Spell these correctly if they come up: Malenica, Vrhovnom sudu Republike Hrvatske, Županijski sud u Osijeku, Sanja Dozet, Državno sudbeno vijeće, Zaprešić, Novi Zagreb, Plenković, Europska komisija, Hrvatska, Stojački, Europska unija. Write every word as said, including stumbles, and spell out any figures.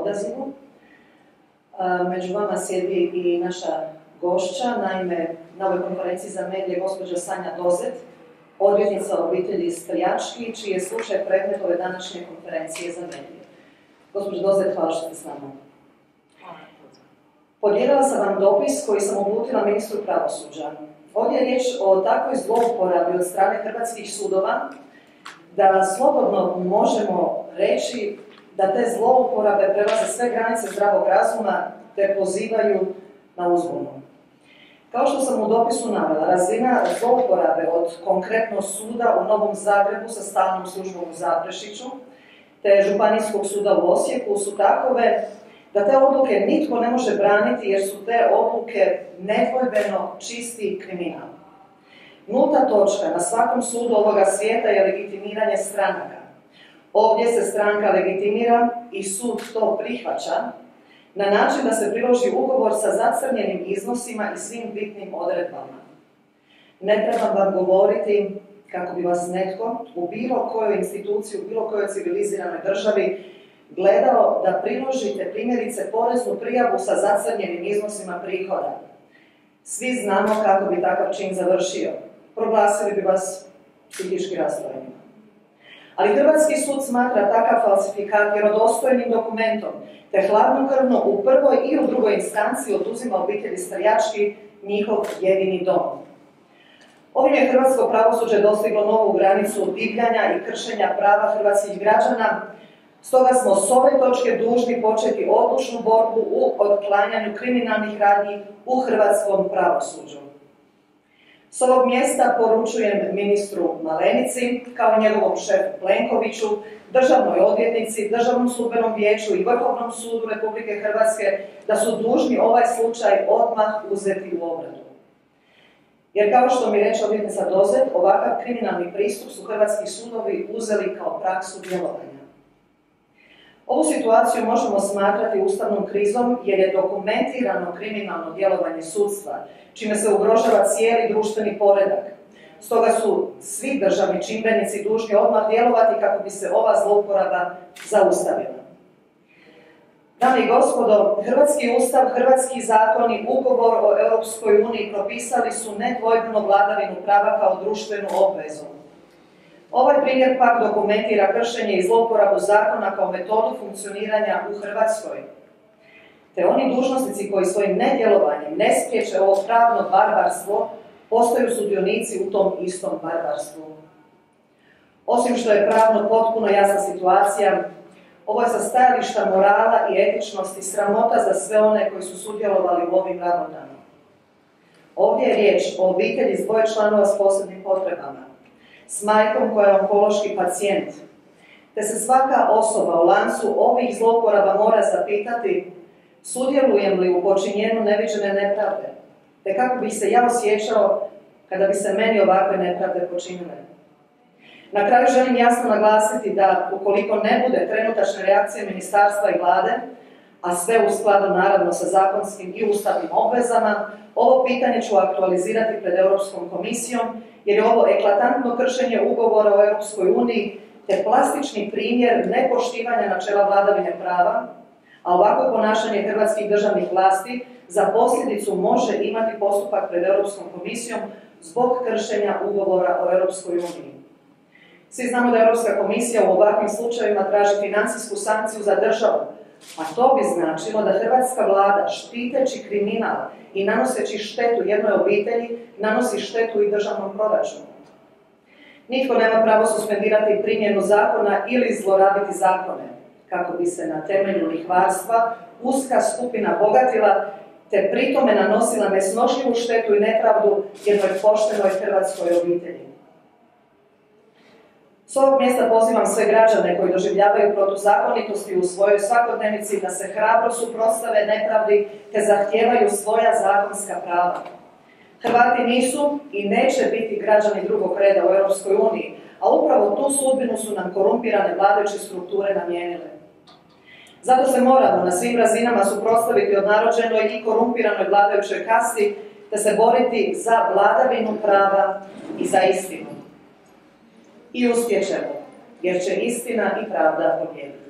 odazivu. Među vama sjedi i naša gošća, naime na ovoj konferenciji za medije gospođa Sanja Dozet, odvjetnica obitelji Stojački, čiji je slučaj predmet ove današnje konferencije za medije. Gospođo Dozet, hvala što ste s nama. Podijelila sam vam dopis koji sam uputila ministru pravosuđa. Ovdje je riječ o takvoj zlouporabi od strane hrvatskih sudova da slobodno možemo reći da te zlouporabe prelaze sve granice zdravog razuma te pozivaju na uzbunu. Kao što sam u dopisu navela, razina zlouporabe od konkretno suda u Novom Zagrebu sa stalnom službom u Zaprešiću te Županijskog suda u Osijeku su takove da te odluke nitko ne može braniti jer su te odluke nedvojbeno čisti kriminal. Nulta točka na svakom sudu ovoga svijeta je legitimiranje stranaka. Ovdje se stranka legitimira i sud to prihvaća na način da se priloži ugovor sa zacrnjenim iznosima i svim bitnim odredbama. Ne trebam vam govoriti kako bi vas netko u bilo kojoj instituciji, u bilo kojoj civiliziranoj državi gledao da priložite primjerice poreznu prijavu sa zacrnjenim iznosima prihoda. Svi znamo kako bi takav čin završio. Proglasili bi vas psihički rastrojenima. Ali hrvatski sud smatra takav falsifikat vjerodostojnim dokumentom, te hladnokrvno u prvoj i u drugoj instanci oduzima obitelji Stojački njihov jedini dom. Ovim je hrvatsko pravosuđe dostiglo novu granicu divljanja i kršenja prava hrvatskih građana, stoga smo s ove točke dužni početi odlučnu borbu u otklanjanju kriminalnih radnji u hrvatskom pravosuđu. S ovog mjesta poručujem ministru Malenici, kao i njegovom šefu Plenkoviću, državnoj odvjetnici, Državnom sudbenom vijeću i Vrhovnom sudu Republike Hrvatske da su dužni ovaj slučaj odmah uzeti u obradu. Jer kao što mi reče odvjetnica Dozet, ovakav kriminalni pristup su hrvatski sudovi uzeli kao praksu djelovanja. Ovu situaciju možemo smatrati ustavnom krizom jer je dokumentirano kriminalno djelovanje sudstva, čime se ugrožava cijeli društveni poredak. Stoga su svi državni čimbenici dužni odmah djelovati kako bi se ova zlouporaba zaustavila. Dame i gospodo, hrvatski ustav, hrvatski zakoni, ugovor o Europskoj uniji propisali su nedvojbeno vladavinu prava kao društvenu obvezu. Ovaj primjer pak dokumentira kršenje i zlouporabu zakona kao metodu funkcioniranja u Hrvatskoj. Te oni dužnosnici koji svojim nedjelovanjem ne spriječe ovo pravno barbarstvo, postaju sudionici u tom istom barbarstvu. Osim što je pravno potpuno jasna situacija, ovo je sa stajališta morala i etičnosti sramota za sve one koji su sudjelovali u ovim rabotama. Ovdje je riječ o obitelji s dvoje članova s posebnim potrebama, s majkom koja je onkološki pacijent, te se svaka osoba u lancu ovih zlouporaba mora zapitati sudjelujem li u počinjenju neviđene nepravde, te kako bih se ja osjećao kada bi se meni ovakve nepravde počinile. Na kraju želim jasno naglasiti da ukoliko ne bude trenutačne reakcije ministarstva i vlade, a sve u skladu naravno sa zakonskim i ustavnim obvezama, ovo pitanje ću aktualizirati pred Europskom komisijom jer je ovo eklatantno kršenje ugovora o Europskoj uniji te plastični primjer nepoštivanja načela vladavine prava, a ovako ponašanje hrvatskih državnih vlasti za posljedicu može imati postupak pred Europskom komisijom zbog kršenja ugovora o Europskoj uniji. Svi znamo da Europska komisija u ovakvim slučajevima traži financijsku sankciju za državu, a to bi značilo da hrvatska vlada, štiteći kriminal i nanoseći štetu jednoj obitelji, nanosi štetu i državnom proračunu. Nitko nema pravo suspendirati primjenu zakona ili zlorabiti zakone, kako bi se na temelju lihvarstva uska skupina bogatila te pritome nanosila nesnošljivu štetu i nepravdu jednoj poštenoj hrvatskoj obitelji. S ovog mjesta pozivam sve građane koji doživljavaju protuzakonitosti u svojoj svakodnevnici da se hrabro suprotstave nepravdi te zahtijevaju svoja zakonska prava. Hrvati nisu i neće biti građani drugog reda u Europskoj uniji, a upravo tu sudbinu su nam korumpirane vladajuće strukture namijenile. Zato se moramo na svim razinama suprotstaviti odnarođenoj i korumpiranoj vladajućoj kasti te se boriti za vladavinu prava i za istinu. I uspjećemo, jer će istina i pravda pobijediti.